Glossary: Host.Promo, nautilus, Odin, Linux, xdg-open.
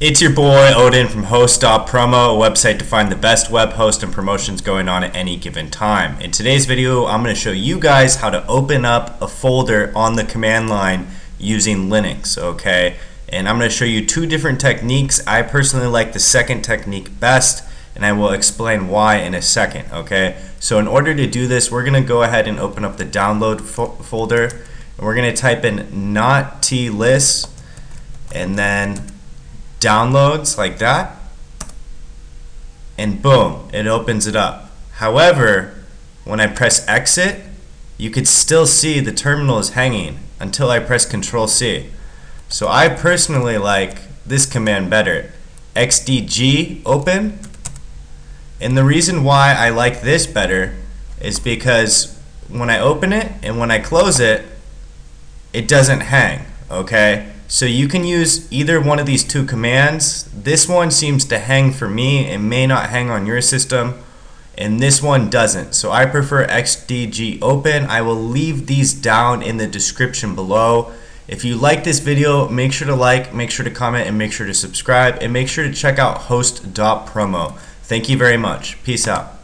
It's your boy Odin from Host.Promo, a website to find the best web host and promotions going on at any given time. In today's video, I'm going to show you guys how to open up a folder on the command line using Linux, okay? And I'm going to show you two different techniques. I personally like the second technique best, and I will explain why in a second, okay? So in order to do this, we're going to go ahead and open up the download folder, and we're going to type in nautilus, and then downloads like that, and boom, it opens it up. However, when I press exit, you could still see the terminal is hanging until I press Control C. So I personally like this command better, xdg-open, and the reason why I like this better is because when I open it and when I close it, it doesn't hang, okay? So you can use either one of these two commands. This one seems to hang for me and may not hang on your system, and this one doesn't. So I prefer xdg-open. I will leave these down in the description below. If you like this video, make sure to like, make sure to comment, and make sure to subscribe, and make sure to check out host.promo. Thank you very much. Peace out.